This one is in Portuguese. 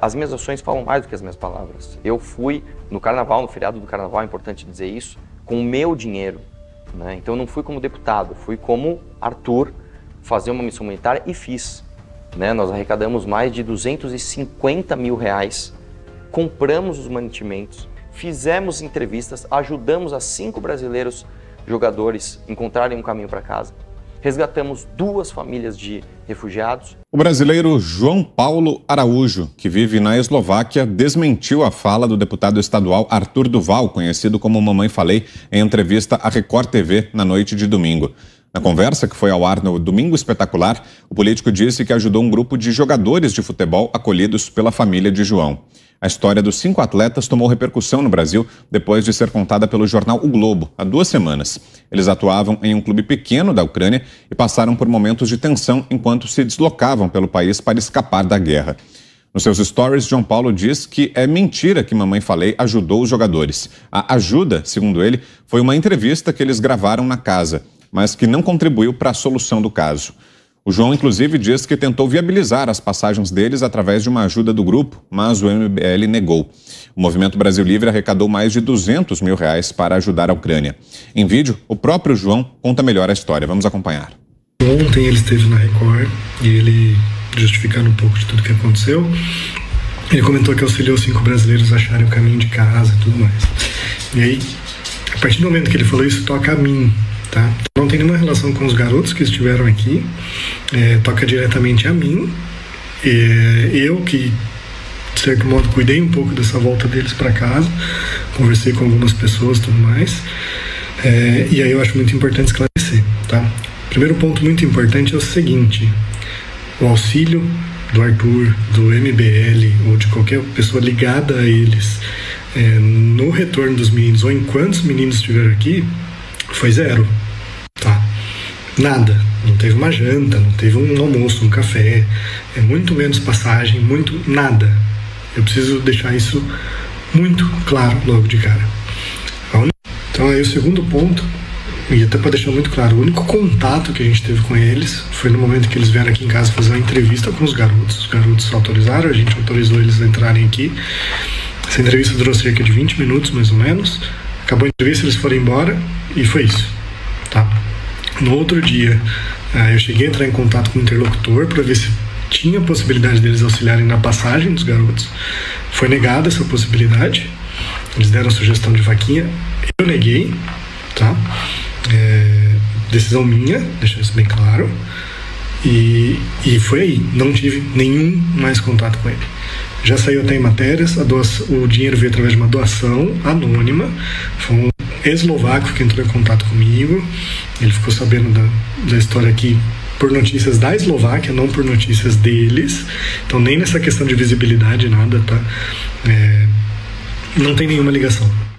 as minhas ações falam mais do que as minhas palavras. Eu fui no carnaval, no feriado do carnaval, é importante dizer isso, com o meu dinheiro, né? Então eu não fui como deputado, fui como Arthur fazer uma missão humanitária e fiz, né? Nós arrecadamos mais de 250 mil reais, compramos os mantimentos, fizemos entrevistas, ajudamos a 5 brasileiros jogadores encontrarem um caminho para casa. Resgatamos 2 famílias de refugiados. O brasileiro João Paulo Araújo, que vive na Eslováquia, desmentiu a fala do deputado estadual Arthur do Val, conhecido como Mamãe Falei, em entrevista à Record TV na noite de domingo. Na conversa, que foi ao ar no Domingo Espetacular, o político disse que ajudou um grupo de jogadores de futebol acolhidos pela família de João. A história dos 5 atletas tomou repercussão no Brasil depois de ser contada pelo jornal O Globo há 2 semanas. Eles atuavam em um clube pequeno da Ucrânia e passaram por momentos de tensão enquanto se deslocavam pelo país para escapar da guerra. Nos seus stories, João Paulo diz que é mentira que Mamãe Falei ajudou os jogadores. A ajuda, segundo ele, foi uma entrevista que eles gravaram na casa, mas que não contribuiu para a solução do caso. O João, inclusive, diz que tentou viabilizar as passagens deles através de uma ajuda do grupo, mas o MBL negou. O Movimento Brasil Livre arrecadou mais de 200 mil reais para ajudar a Ucrânia. Em vídeo, o próprio João conta melhor a história. Vamos acompanhar. Ontem ele esteve na Record e ele, justificando um pouco de tudo que aconteceu, ele comentou que auxiliou 5 brasileiros a acharem o caminho de casa e tudo mais. E aí, a partir do momento que ele falou isso, toca a mim. Tá? Não tem nenhuma relação com os garotos que estiveram aqui, toca diretamente a mim, eu que, de certo modo, cuidei um pouco dessa volta deles para casa, conversei com algumas pessoas e tudo mais, e aí eu acho muito importante esclarecer. Tá? Primeiro ponto muito importante é o seguinte: o auxílio do Arthur, do MBL ou de qualquer pessoa ligada a eles no retorno dos meninos ou enquanto os meninos estiveram aqui foi zero. Tá. Nada, não teve uma janta, não teve um almoço, um café, muito menos passagem, muito nada. Eu preciso deixar isso muito claro logo de cara. Então aí o segundo ponto, e até para deixar muito claro, o único contato que a gente teve com eles foi no momento que eles vieram aqui em casa fazer uma entrevista com os garotos. Os garotos se autorizaram, a gente autorizou eles a entrarem aqui. Essa entrevista durou cerca de 20 minutos, mais ou menos. Acabou a entrevista, eles foram embora e foi isso. Tá? No outro dia, eu cheguei a entrar em contato com o interlocutor para ver se tinha a possibilidade deles auxiliarem na passagem dos garotos. Foi negada essa possibilidade. Eles deram a sugestão de vaquinha. Eu neguei. Tá? Decisão minha, deixar isso bem claro. E foi aí. Não tive nenhum mais contato com ele. Já saiu até em matérias, o dinheiro veio através de uma doação anônima. Foi um eslovaco que entrou em contato comigo. Ele ficou sabendo da história aqui por notícias da Eslováquia, não por notícias deles. Então nem nessa questão de visibilidade, nada, tá? Não tem nenhuma ligação.